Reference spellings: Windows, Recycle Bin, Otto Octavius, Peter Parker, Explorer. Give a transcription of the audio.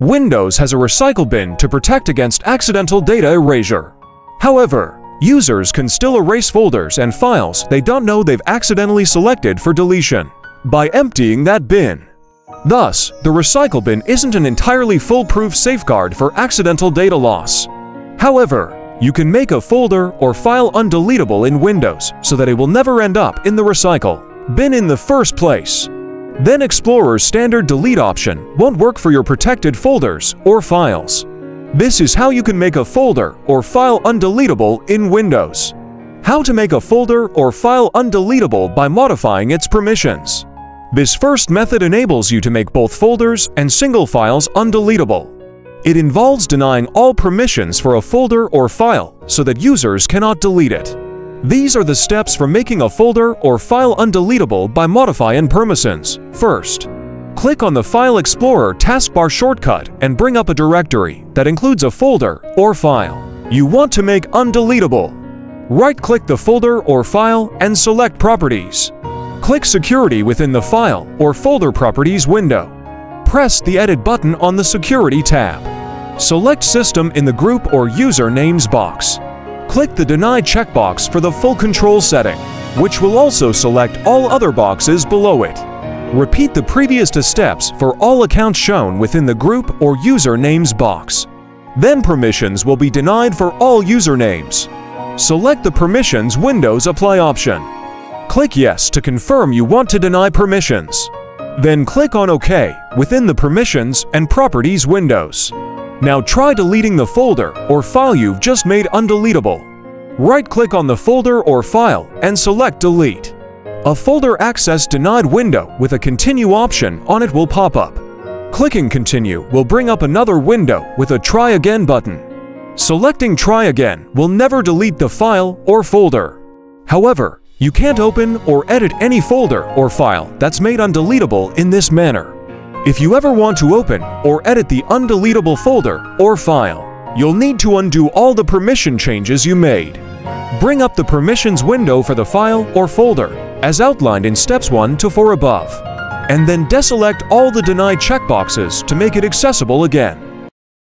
Windows has a recycle bin to protect against accidental data erasure. However, users can still erase folders and files they don't know they've accidentally selected for deletion by emptying that bin. Thus, the recycle bin isn't an entirely foolproof safeguard for accidental data loss. However, you can make a folder or file undeletable in Windows so that it will never end up in the recycle bin in the first place. Then Explorer's standard delete option won't work for your protected folders or files. This is how you can make a folder or file undeletable in Windows. How to make a folder or file undeletable by modifying its permissions. This first method enables you to make both folders and single files undeletable. It involves denying all permissions for a folder or file so that users cannot delete it. These are the steps for making a folder or file undeletable by modifying permissions. First, click on the File Explorer taskbar shortcut and bring up a directory that includes a folder or file you want to make undeletable. Right-click the folder or file and select Properties. Click Security within the File or Folder Properties window. Press the Edit button on the Security tab. Select System in the Group or User Names box. Click the Deny checkbox for the full control setting, which will also select all other boxes below it. Repeat the previous two steps for all accounts shown within the Group or User Names box. Then permissions will be denied for all usernames. Select the Permissions Windows Apply option. Click Yes to confirm you want to deny permissions. Then click on OK within the Permissions and Properties windows. Now try deleting the folder or file you've just made undeletable. Right-click on the folder or file and select Delete. A Folder Access Denied window with a Continue option on it will pop up. Clicking Continue will bring up another window with a Try Again button. Selecting Try Again will never delete the file or folder. However, you can't open or edit any folder or file that's made undeletable in this manner. If you ever want to open or edit the undeletable folder or file, you'll need to undo all the permission changes you made. Bring up the Permissions window for the file or folder, as outlined in steps 1 to 4 above, and then deselect all the Deny checkboxes to make it accessible again.